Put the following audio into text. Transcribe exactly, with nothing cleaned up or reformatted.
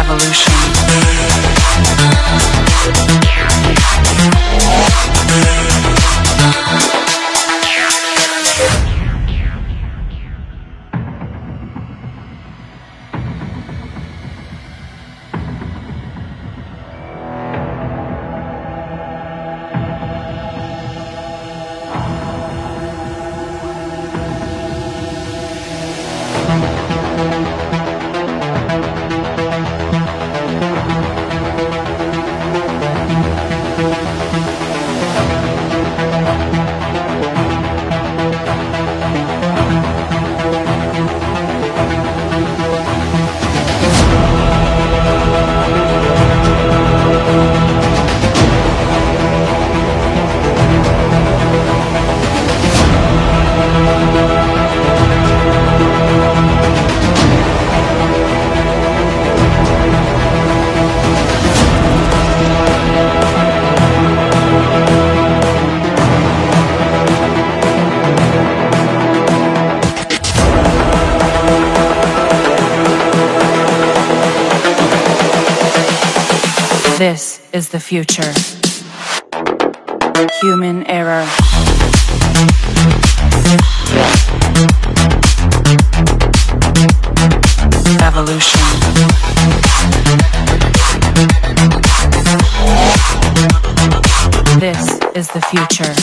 Evolution. This is the future. Human error. Evolution. This is the future.